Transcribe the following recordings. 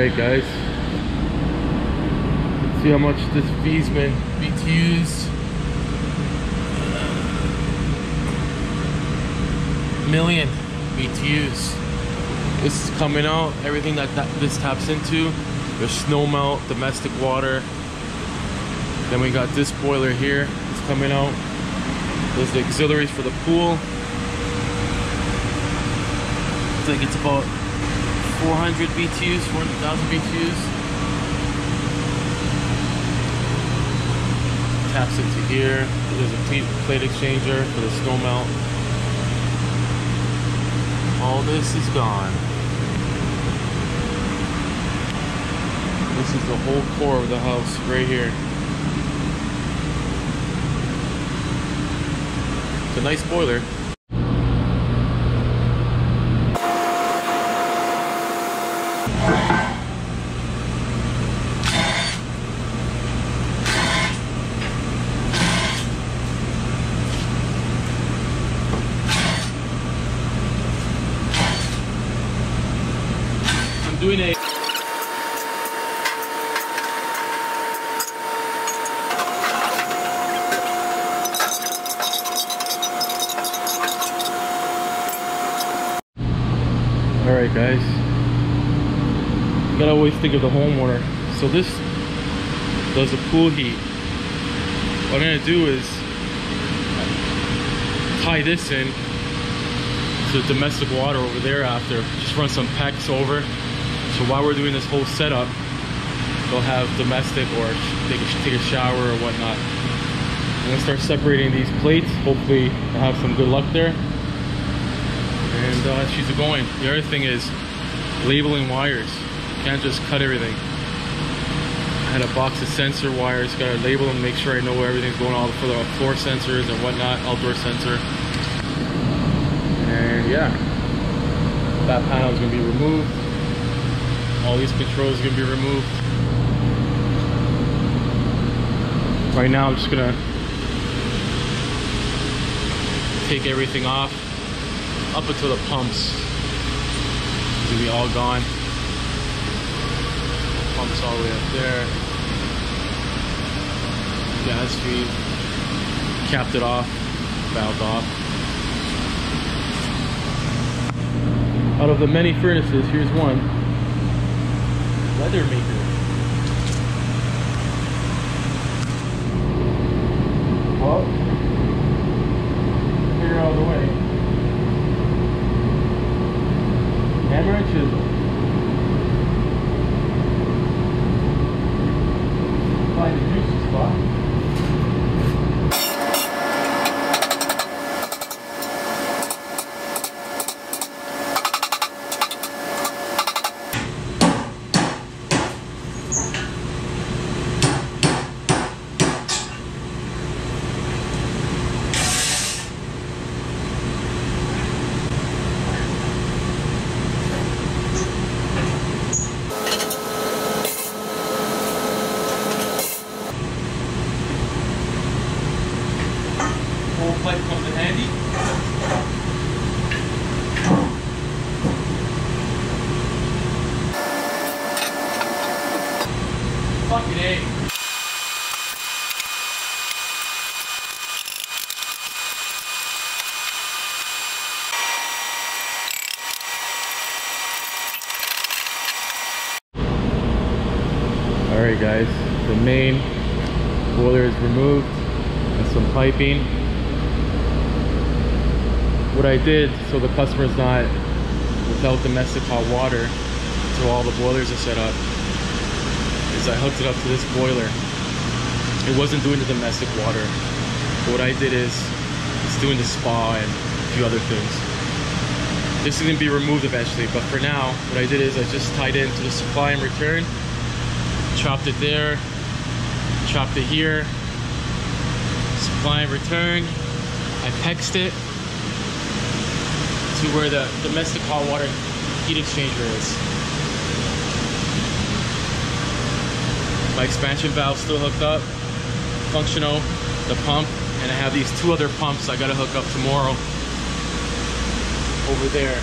Alright guys, let's see how much this Viessmann BTUs. Million BTUs. This is coming out. Everything that this taps into, there's snow melt, domestic water. Then we got this boiler here. It's coming out. There's the auxiliaries for the pool. Looks like it's about 400 BTUs, 400,000 BTUs. Taps into here. There's a plate exchanger for the snow melt. All this is gone. This is the whole core of the house right here. It's a nice boiler. Doing a Alright guys, you gotta always think of the homeowner. So this does the pool heat. What I'm gonna do is tie this in to the domestic water over there after. Just run some PEX over. So while we're doing this whole setup, they'll have domestic or they can take a shower or whatnot. I'm gonna start separating these plates. Hopefully I'll have some good luck there. And she's going. The other thing is labeling wires. You can't just cut everything. I had a box of sensor wires, gotta label them, make sure I know where everything's going, all for the floor sensors and whatnot, outdoor sensor. And yeah, that panel is gonna be removed. All these controls are going to be removed. Right now I'm just going to take everything off up until the pumps. It's going to be all gone. Pumps all the way up there. Gas feed. Capped it off. Valved off. Out of the many furnaces, here's one. Weather maker. Well, clear out of the way. Hammer and chisel. Find a juicy spot. Life comes in handy. Fucking A. Alright guys, the main boiler is removed and some piping. What I did, so the customer's not without domestic hot water until all the boilers are set up, is I hooked it up to this boiler. It wasn't doing the domestic water. But what I did is, it's doing the spa and a few other things. This is going to be removed eventually, but for now, what I did is I just tied it into the supply and return, chopped it there, chopped it here, supply and return, I PEXed it, to where the domestic hot water heat exchanger is. My expansion valve still hooked up, functional, the pump, and I have these two other pumps I gotta hook up tomorrow over there.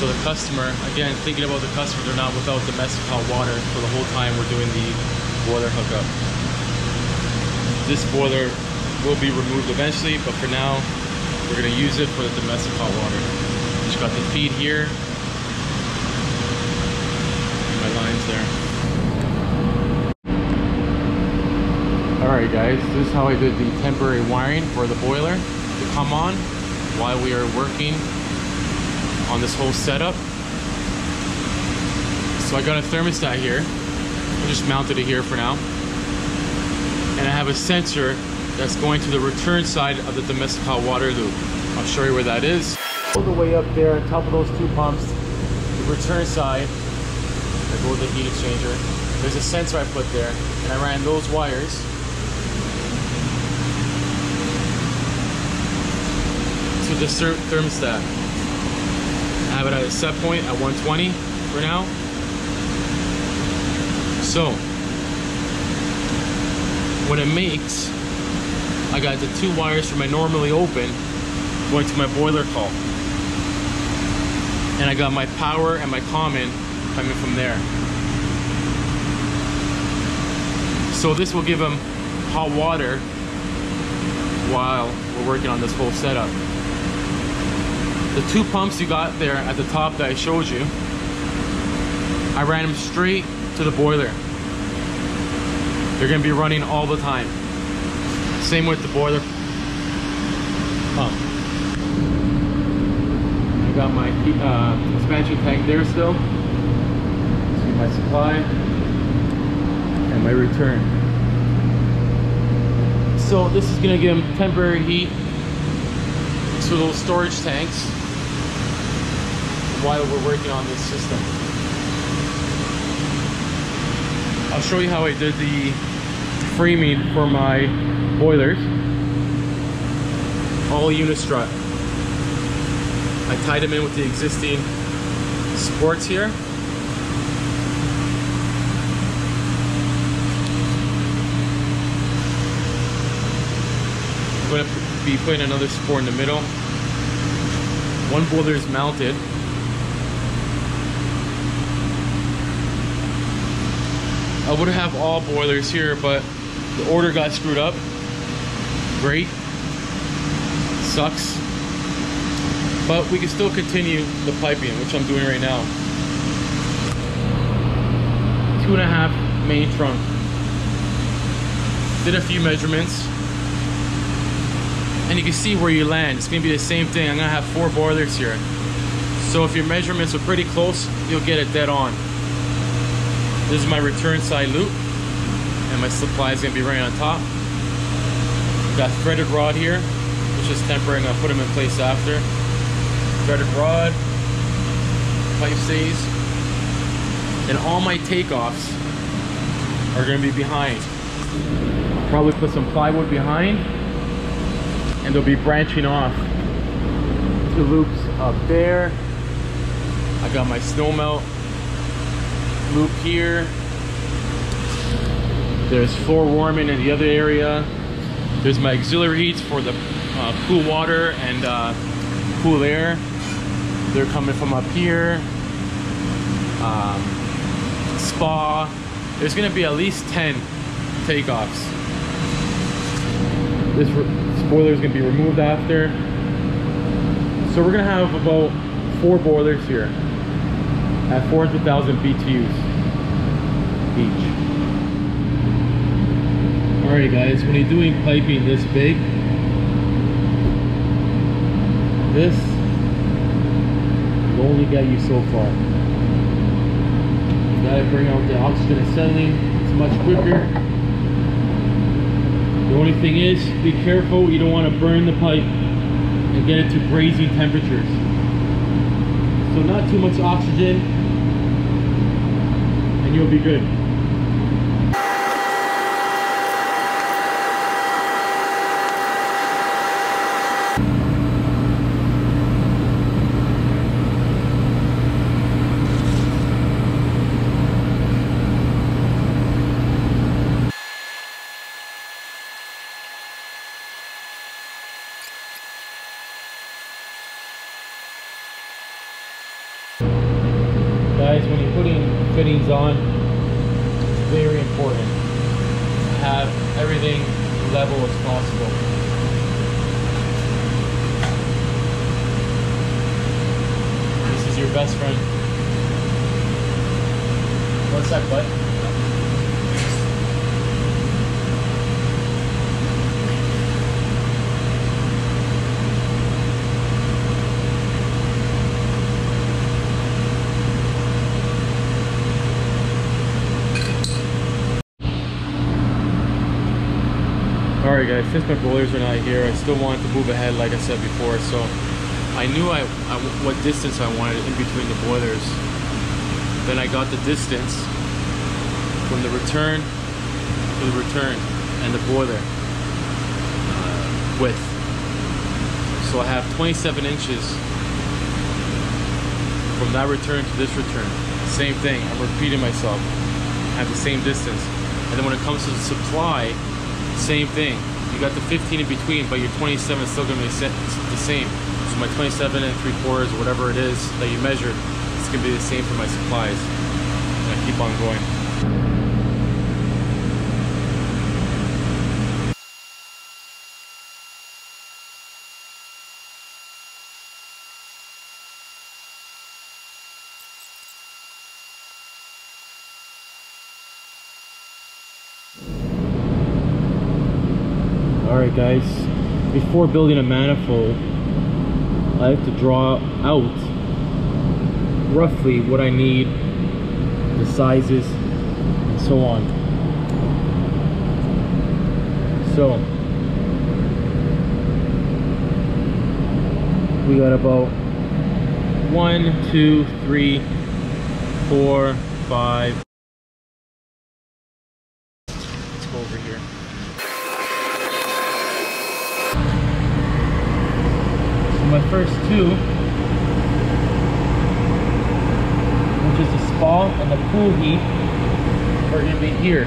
So the customer, again, thinking about the customer, they're not without domestic hot water for the whole time we're doing the boiler hookup. This boiler will be removed eventually, but for now, we're gonna use it for the domestic hot water. Just got the feed here. And my lines there. All right, guys, this is how I did the temporary wiring for the boiler to come on while we are working on this whole setup. So I got a thermostat here. I just mounted it here for now. And I have a sensor that's going to the return side of the domestic hot water loop. I'll show you where that is. All the way up there on top of those two pumps, the return side, I go with the heat exchanger. There's a sensor I put there, and I ran those wires to the thermostat. I have it at a set point at 120 for now. So what it makes, I got the two wires from my normally open going to my boiler call. And I got my power and my common coming from there. So this will give them hot water while we're working on this whole setup. The two pumps you got there at the top that I showed you, I ran them straight to the boiler. They're gonna be running all the time. Same with the boiler pump. I got my expansion tank there still. See my supply and my return. So this is gonna give them temporary heat to those storage tanks while we're working on this system. I'll show you how I did the framing for my boilers, all Unistrut. I tied them in with the existing supports here. I'm going to be putting another support in the middle. One boiler is mounted. I would have all boilers here, but the order got screwed up. Great, sucks, but we can still continue the piping, which I'm doing right now. 2.5 main trunk. Did a few measurements, and you can see where you land. It's gonna be the same thing. I'm gonna have 4 boilers here, so if your measurements are pretty close, you'll get it dead on. This is my return side loop, and my supply is gonna be right on top. Got threaded rod here, which is temporary, and I'll put them in place after. Threaded rod, pipe stays, and all my takeoffs are gonna be behind. I'll probably put some plywood behind, and they'll be branching off. 2 loops up there. I got my snow melt loop here. There's floor warming in the other area. There's my auxiliary heats for the cool water and cool air. They're coming from up here. Spa. There's gonna be at least 10 takeoffs. This boiler is gonna be removed after. So we're gonna have about 4 boilers here at 400,000 BTUs each. Alright guys, when you're doing piping this big, this will only get you so far. You gotta bring out the oxygen acetylene, it's much quicker. The only thing is, be careful, you don't want to burn the pipe and get it to brazy temperatures. So not too much oxygen and you'll be good. guys, when you're putting fittings on, it's very important to have everything level as possible. This is your best friend. What's that butt? Alright guys, since my boilers are not here, I still wanted to move ahead like I said before, so I knew what distance I wanted in between the boilers. Then I got the distance from the return to the return and the boiler width. So I have 27 inches from that return to this return. Same thing, I'm repeating myself. I have the same distance. And then when it comes to the supply, same thing. You got the 15 in between, but your 27 is still going to be the same. So my 27 3/4, whatever it is that you measured, it's going to be the same for my supplies. And I keep on going. Alright guys, before building a manifold, I have to draw out roughly what I need, the sizes, and so on. So, we got about 1, 2, 3, 4, 5. Let's go over here. My first two, which is the spa and the pool heat, are going to be here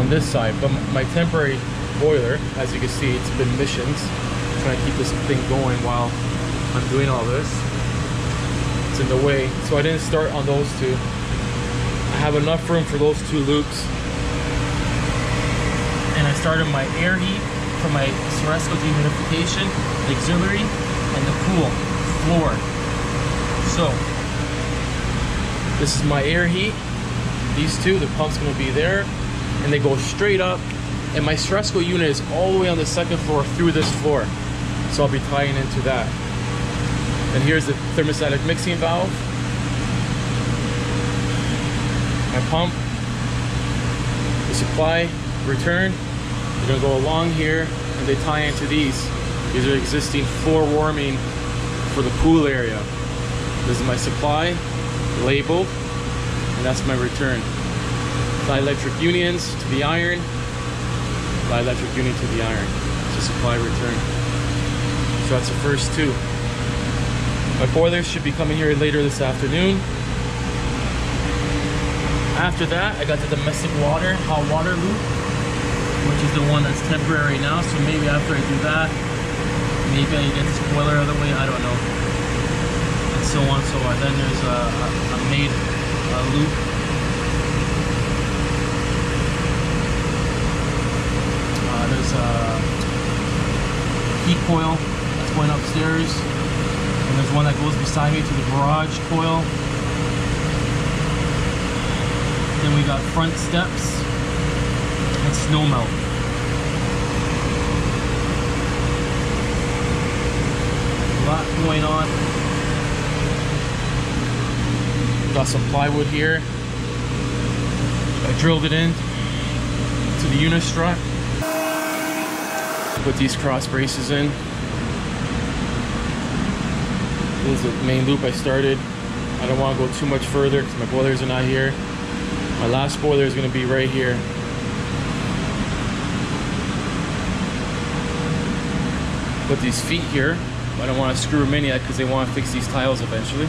on this side. But my temporary boiler, as you can see, it's been missions. I'm trying to keep this thing going while I'm doing all this. It's in the way, so I didn't start on those two. I have enough room for those two loops, and I started my air heat for my Suresco dehumidification, the auxiliary, and the pool floor. So this is my air heat. These two, the pump's gonna be there, and they go straight up. And my Suresco unit is all the way on the second floor through this floor. So I'll be tying into that. And here's the thermostatic mixing valve. My pump, the supply, return. You're gonna go along here, and they tie into these. These are existing floor warming for the pool area. This is my supply, labeled, and that's my return. Dielectric unions to the iron, dielectric union to the iron. It's a supply return. So that's the first two. My boilers should be coming here later this afternoon. After that, I got the domestic water, hot water loop, which is the one that's temporary now, so maybe after I do that, maybe I get this boiler out of the way, I don't know, and so on and so on. Then there's a made loop. There's a heat coil that's going upstairs, and there's one that goes beside me to the garage coil. Then we got front steps. Snow melt. A lot going on. Got some plywood here. I drilled it in to the Unistrut. Put these cross braces in. This is the main loop I started. I don't want to go too much further because my boilers are not here. My last boiler is going to be right here. Put these feet here, but I don't want to screw them in yet because they want to fix these tiles eventually.